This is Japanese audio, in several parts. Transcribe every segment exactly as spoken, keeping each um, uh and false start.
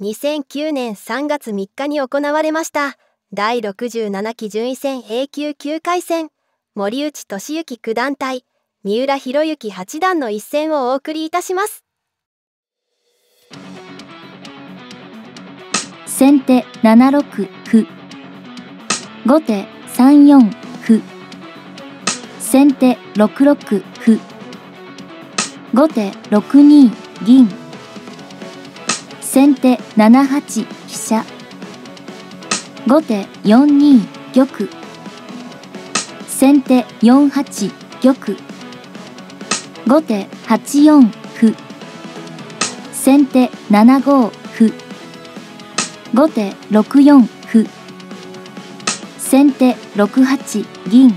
にせんきゅうねんさんがつみっかに行われました第ろくじゅうなな期順位戦 A 級きゅうかい戦、森内俊之九段対三浦弘行八段の一戦をお送りいたします。先手ななろく歩、後手さんよん歩、先手ろくろく歩、後手ろくに銀、先手ななはち飛車、後手よんに玉、先手よんはち玉、後手はちよん歩、先手ななご歩、後手ろくよん歩、先手ろくはち銀、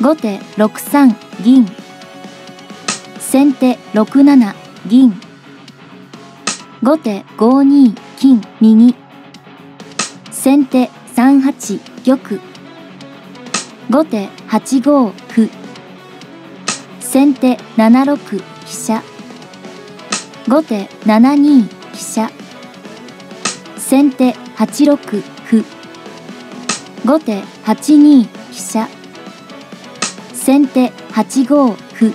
後手ろくさん銀、先手ろくなな銀、後手ごに金右、先手さんはち玉、後手はちご歩、先手ななろく飛車、後手ななに飛車、先手はちろく歩、後手はちに飛車、先手はちご歩、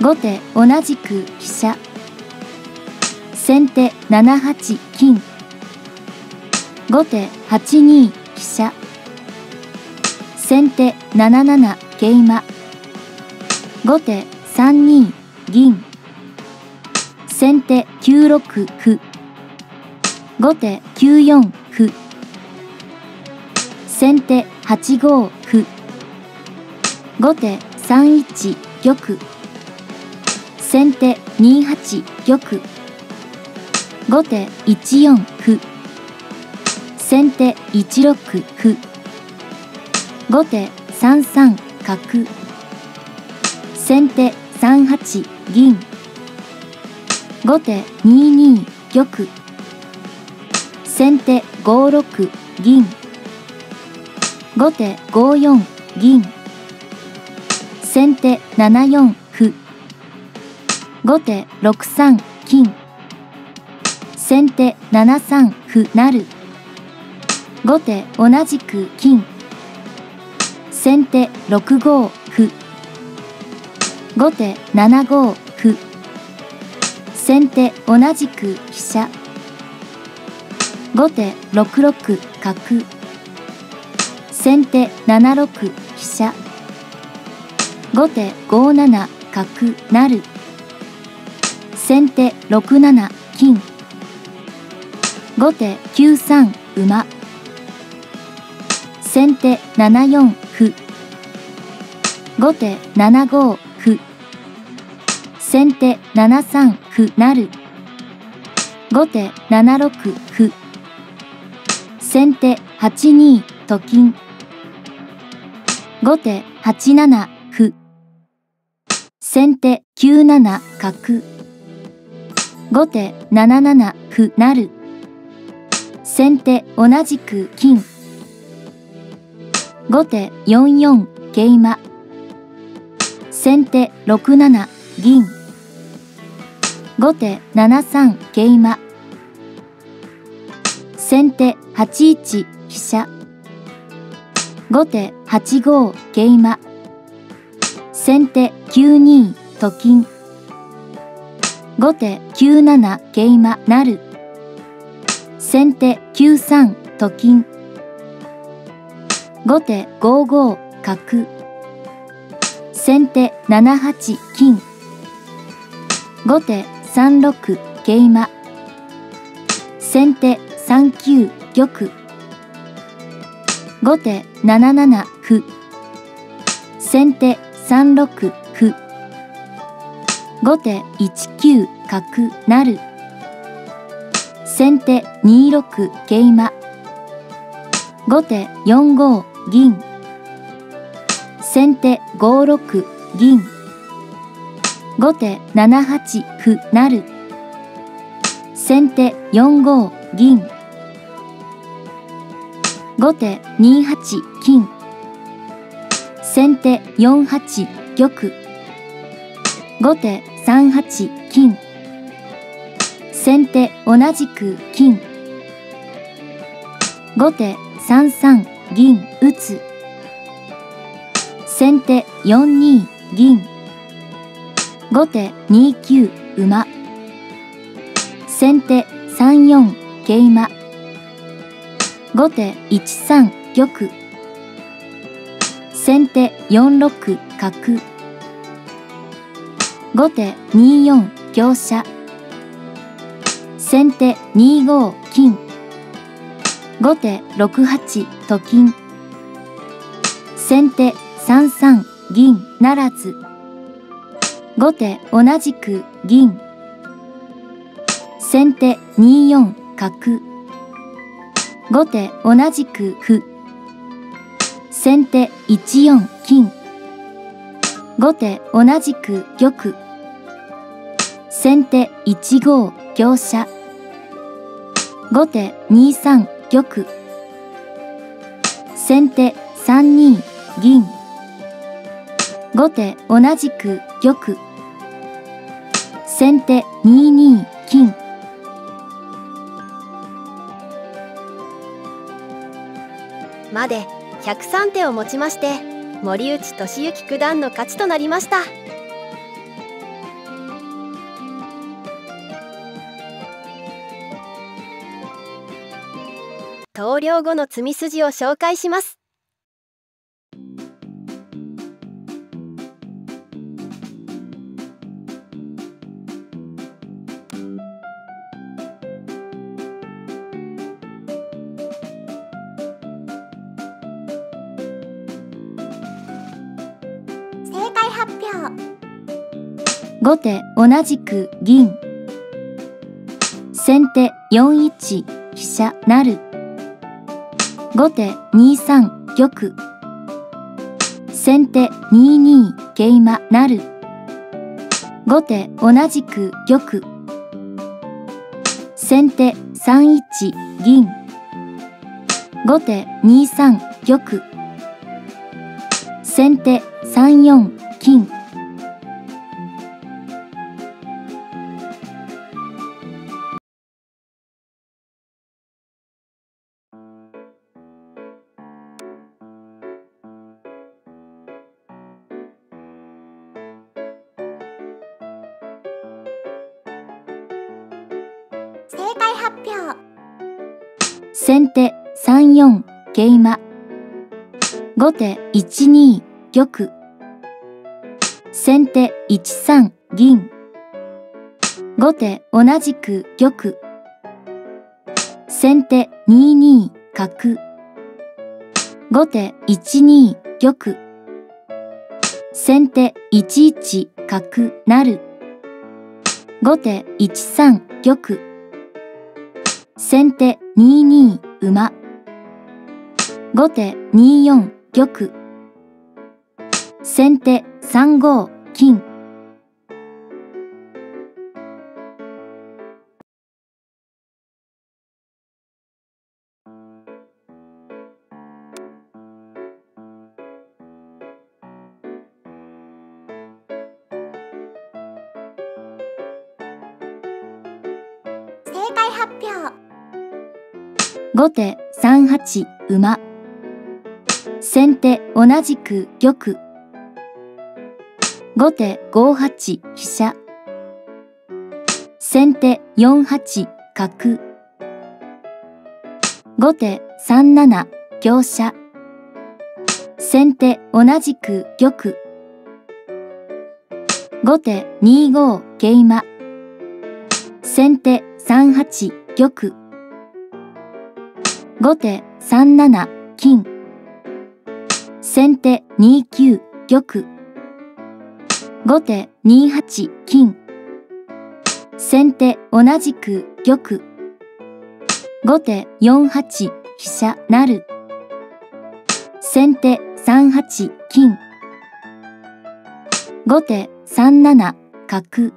後手同じく飛車、先手ななはち金、後手はちに飛車、先手ななな桂馬、後手さんに銀、先手きゅうろく歩、後手きゅうよん歩、先手はちご歩、後手さんいち玉、先手にはち玉、後手いちよん歩、先手いちろく歩、後手さんさん角、先手さんはち銀、後手にに玉、先手ごろく銀、後手ごよん銀、先手ななよん歩、後手ろくさん金、先手ななさん歩成、後手同じく金、先手ろくご歩、後手ななご歩、先手同じく飛車、後手ろくろく角、先手ななろく飛車、後手ごなな角成、先手ろくなな金、後手きゅうさん馬、先手ななよん歩、後手ななご歩、先手ななさん歩成、後手ななろく歩、先手はちにと金、後手はちなな歩、先手きゅうなな角、後手ななな歩成、先手同じく金、後手よんよん桂馬、先手ろくなな銀、後手ななさん桂馬、先手はちいち飛車、後手はちご桂馬、先手きゅうにと金、後手きゅうなな桂馬成、先手きゅうさんと金、後手ごご角、先手ななはち金、後手さんろく桂馬、先手さんきゅう玉、後手ななな歩、先手さんろく歩、後手いちきゅう角成、先手にろく桂馬、後手よんご銀、先手ごろく銀、後手ななはち歩成、先手よんご銀、後手にはち金、先手よんはち玉、後手さんはち金、先先手同じく金。後手さんさん銀打つ。先手よんに銀。後手にきゅう馬。先手さんよん桂馬。後手いちさん玉。先手よんろく角。後手によん香車。先手にご金。後手ろくはちと金。先手さんさん銀ならず。後手同じく銀。先手によん角。後手同じく歩。先手いちよん金。後手同じく玉。先手いちご香車。後手にさん玉。先手さんに銀。後手同じく玉。先手にに金。までひゃくさん手をもちまして森内俊之九段の勝ちとなりました。投了後の詰み筋を紹介します。発表。後手同じく銀。先手よんいち飛車なる。後手にさん玉。先手にに桂馬なる。後手同じく玉。先手さんいち銀。後手にさん玉。先手さんよん金。正解発表。先手さんよん桂馬。後手いちに玉。先手いちさん銀。後手同じく玉。先手にに角。後手いちに玉。先手いちいち角なる。後手いちさん玉。先手にに馬。後手によん玉。先手さんご金。正解発表。後手さんはち馬。先手同じく玉。後手ごはち飛車。先手よんはち角。後手さんなな香車。先手同じく玉。後手にご桂馬。先手さんはち玉。後手さんなな金。先手にきゅう玉。後手にはち金。先手同じく玉。後手よんはち飛車なる。先手さんはち金。後手さんなな角。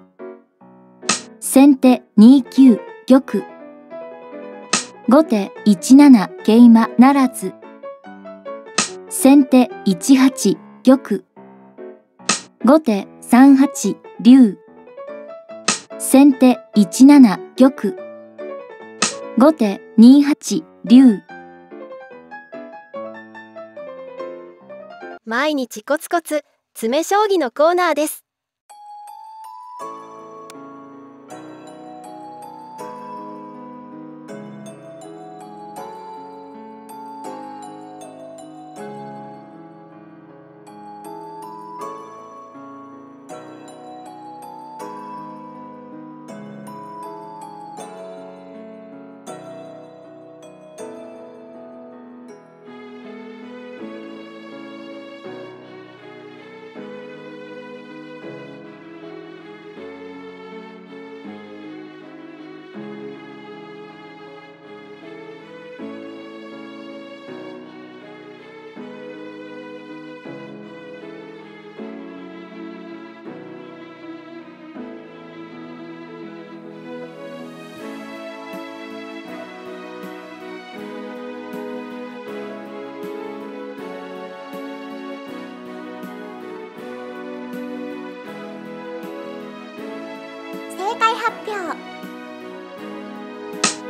先手にきゅう玉。後手いちなな桂馬ならず。先手いちはち玉。後手さんはち竜。先手いちなな玉。後手にはち竜。毎日コツコツ詰将棋のコーナーです。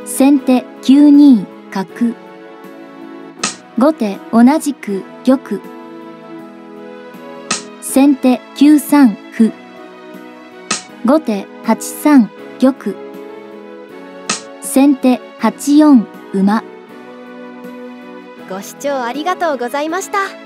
先手きゅうに角。後手同じく玉。先手きゅうさん歩。後手はちさん玉。先手はちよん馬。ご視聴ありがとうございました。